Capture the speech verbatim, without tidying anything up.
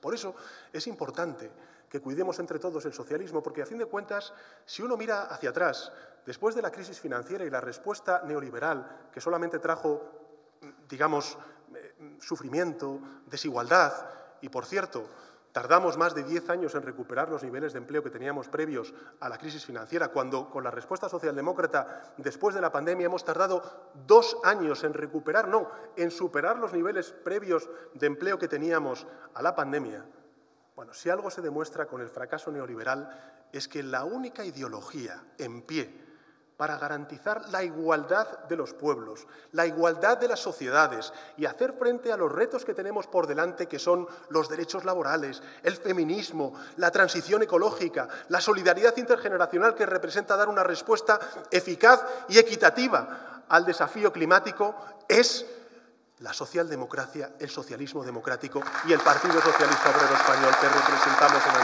Por eso es importante que cuidemos entre todos el socialismo, porque a fin de cuentas, si uno mira hacia atrás, después de la crisis financiera y la respuesta neoliberal, que solamente trajo, digamos, sufrimiento, desigualdad, y por cierto, tardamos más de diez años en recuperar los niveles de empleo que teníamos previos a la crisis financiera, cuando con la respuesta socialdemócrata después de la pandemia hemos tardado dos años en recuperar, no, en superar los niveles previos de empleo que teníamos a la pandemia. Bueno, si algo se demuestra con el fracaso neoliberal es que la única ideología en pie para garantizar la igualdad de los pueblos, la igualdad de las sociedades y hacer frente a los retos que tenemos por delante, que son los derechos laborales, el feminismo, la transición ecológica, la solidaridad intergeneracional, que representa dar una respuesta eficaz y equitativa al desafío climático, es la socialdemocracia, el socialismo democrático y el Partido Socialista Obrero Español que representamos en